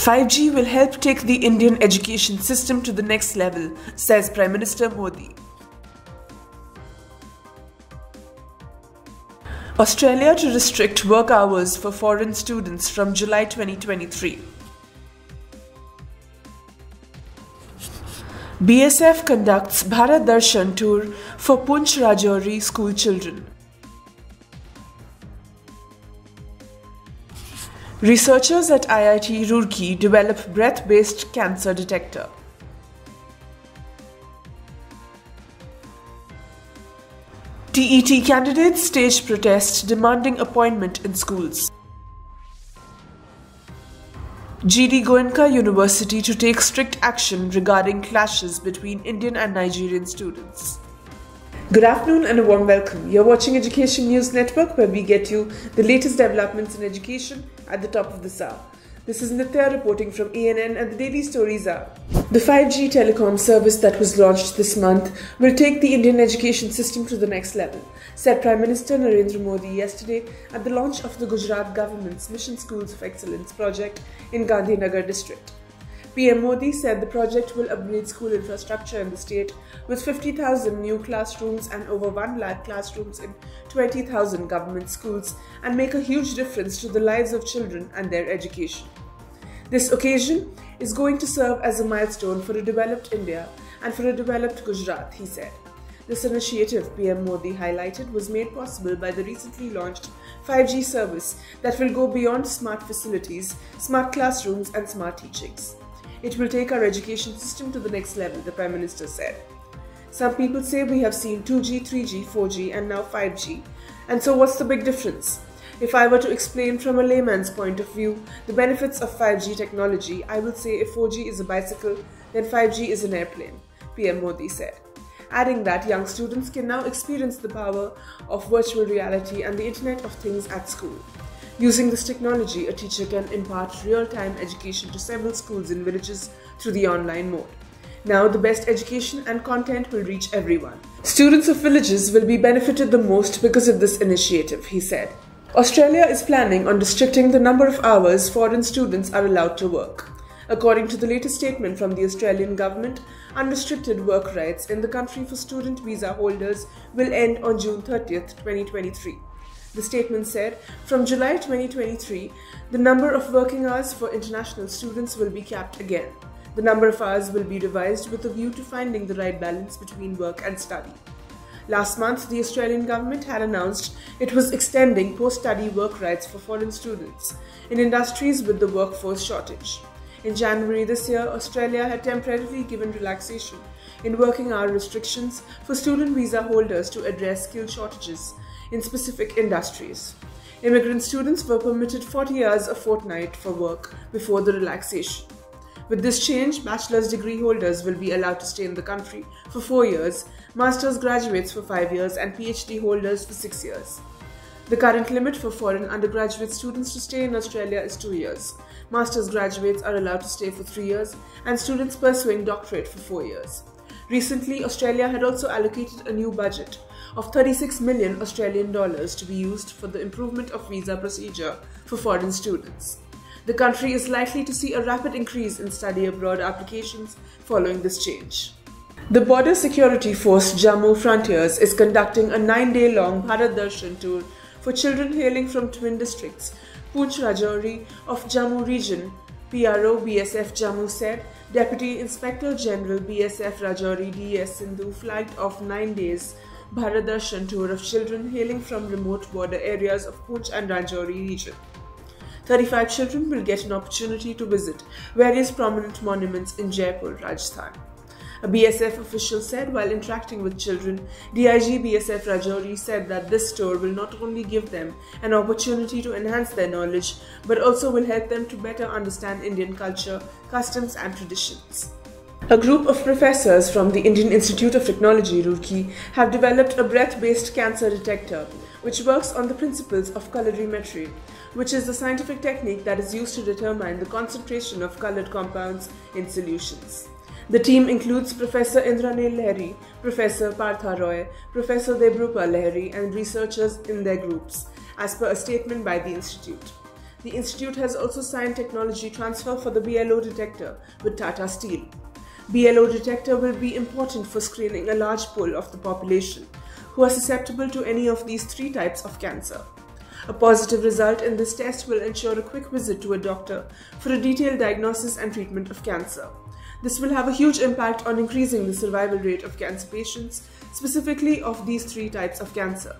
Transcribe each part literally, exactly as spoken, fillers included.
five G will help take the Indian education system to the next level, says Prime Minister Modi. Australia to restrict work hours for foreign students from July twenty twenty-three. B S F conducts Bharat Darshan tour for Poonch-Rajouri school children. Researchers at I I T Roorkee develop breath-based cancer detector. T E T candidates stage protest demanding appointment in schools. G D Goenka University to take strict action regarding clashes between Indian and Nigerian students. Good afternoon and a warm welcome. You're watching Education News Network, where we get you the latest developments in education at the top of this hour. This is Nitya reporting from A N N, and the daily stories are: the five G telecom service that was launched this month will take the Indian education system to the next level, said Prime Minister Narendra Modi yesterday at the launch of the Gujarat Government's Mission Schools of Excellence project in Gandhi Nagar district. P M Modi said the project will upgrade school infrastructure in the state with fifty thousand new classrooms and over one lakh classrooms in twenty thousand government schools, and make a huge difference to the lives of children and their education. This occasion is going to serve as a milestone for a developed India and for a developed Gujarat, he said. This initiative, P M Modi highlighted, was made possible by the recently launched five G service that will go beyond smart facilities, smart classrooms and smart teachings. It will take our education system to the next level, the Prime Minister said. Some people say we have seen two G, three G, four G and now five G. And so what's the big difference? If I were to explain from a layman's point of view the benefits of five G technology, I would say if four G is a bicycle, then five G is an airplane, P M Modi said. Adding that young students can now experience the power of virtual reality and the Internet of Things at school. Using this technology, a teacher can impart real-time education to several schools in villages through the online mode. Now, the best education and content will reach everyone. Students of villages will be benefited the most because of this initiative, he said. Australia is planning on restricting the number of hours foreign students are allowed to work. According to the latest statement from the Australian government, unrestricted work rights in the country for student visa holders will end on June thirtieth, twenty twenty-three. The statement said, from July twenty twenty-three, the number of working hours for international students will be capped again. The number of hours will be revised with a view to finding the right balance between work and study. Last month, the Australian government had announced it was extending post-study work rights for foreign students in industries with the workforce shortage. In January this year, Australia had temporarily given relaxation in working hour restrictions for student visa holders to address skill shortages in specific industries. Immigrant students were permitted forty hours a fortnight for work before the relaxation. With this change, bachelor's degree holders will be allowed to stay in the country for four years, master's graduates for five years and PhD holders for six years. The current limit for foreign undergraduate students to stay in Australia is two years. Master's graduates are allowed to stay for three years and students pursuing doctorate for four years. Recently, Australia had also allocated a new budget of thirty-six million Australian dollars to be used for the improvement of visa procedure for foreign students. The country is likely to see a rapid increase in study abroad applications following this change. The Border Security Force Jammu Frontiers is conducting a nine-day-long Bharat Darshan tour for children hailing from twin districts, Poonch-Rajouri of Jammu region. P R O B S F Jammu said Deputy Inspector General B S F Rajouri D S Sindhu flagged off nine days Bharat Darshan tour of children hailing from remote border areas of Poonch and Rajouri region. thirty-five children will get an opportunity to visit various prominent monuments in Jaipur, Rajasthan. A B S F official said while interacting with children, D I G B S F Rajouri said that this tour will not only give them an opportunity to enhance their knowledge, but also will help them to better understand Indian culture, customs and traditions. A group of professors from the Indian Institute of Technology, Roorkee, have developed a breath-based cancer detector, which works on the principles of colorimetry, which is the scientific technique that is used to determine the concentration of colored compounds in solutions. The team includes Professor Indranil Lahiri, Professor Partha Roy, Professor Debrupa Lahiri and researchers in their groups, as per a statement by the institute. The institute has also signed technology transfer for the B L O detector with Tata Steel. B L O detector will be important for screening a large pool of the population who are susceptible to any of these three types of cancer. A positive result in this test will ensure a quick visit to a doctor for a detailed diagnosis and treatment of cancer. This will have a huge impact on increasing the survival rate of cancer patients, specifically of these three types of cancer.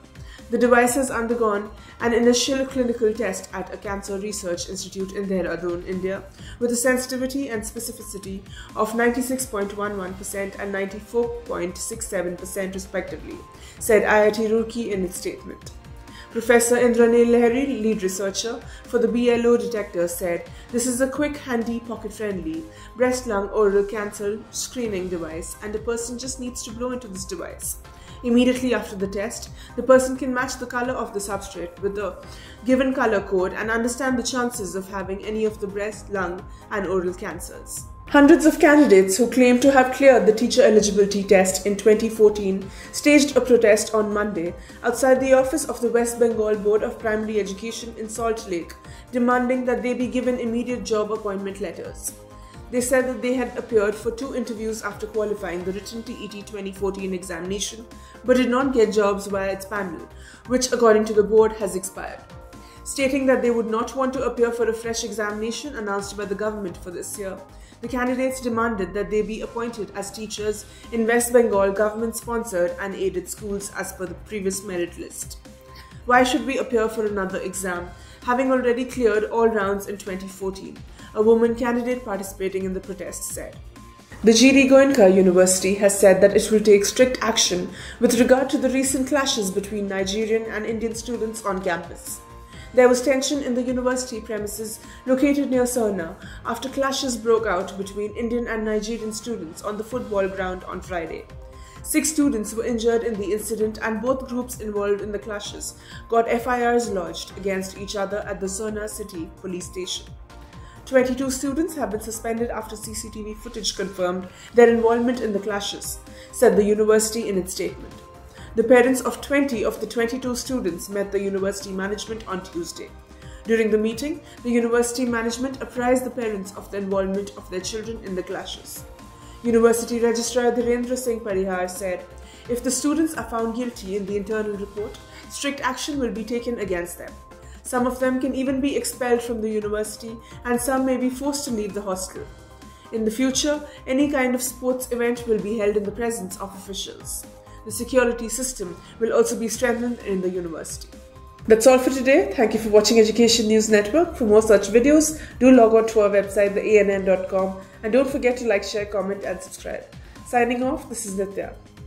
The device has undergone an initial clinical test at a cancer research institute in Dehradun, India, with a sensitivity and specificity of ninety-six point one one percent and ninety-four point six seven percent respectively, said I I T Roorkee in its statement. Professor Indranil Lahiri, lead researcher for the B L O detector, said, "This is a quick, handy, pocket-friendly breast, lung, oral cancer screening device, and a person just needs to blow into this device. Immediately after the test, the person can match the color of the substrate with the given color code and understand the chances of having any of the breast, lung, and oral cancers." Hundreds of candidates who claimed to have cleared the teacher eligibility test in twenty fourteen staged a protest on Monday outside the office of the West Bengal Board of Primary Education in Salt Lake, demanding that they be given immediate job appointment letters. They said that they had appeared for two interviews after qualifying the written T E T twenty fourteen examination but did not get jobs via its panel, which according to the board has expired. Stating that they would not want to appear for a fresh examination announced by the government for this year, the candidates demanded that they be appointed as teachers in West Bengal government-sponsored and aided schools as per the previous merit list. "Why should we appear for another exam, having already cleared all rounds in twenty fourteen, a woman candidate participating in the protest said. The G D Goenka University has said that it will take strict action with regard to the recent clashes between Nigerian and Indian students on campus. There was tension in the university premises located near Sohna after clashes broke out between Indian and Nigerian students on the football ground on Friday. Six students were injured in the incident and both groups involved in the clashes got F I Rs lodged against each other at the Sohna City police station. twenty-two students have been suspended after C C T V footage confirmed their involvement in the clashes," said the university in its statement. The parents of twenty of the twenty-two students met the university management on Tuesday. During the meeting, the university management apprised the parents of the involvement of their children in the clashes. University Registrar Dhirendra Singh Parihar said, "If the students are found guilty in the internal report, strict action will be taken against them. Some of them can even be expelled from the university and some may be forced to leave the hostel. In the future, any kind of sports event will be held in the presence of officials. The security system will also be strengthened in the university." That's all for today. Thank you for watching Education News Network. For more such videos, do log on to our website, the A N N dot com, and don't forget to like, share, comment and subscribe. Signing off, this is Nitya.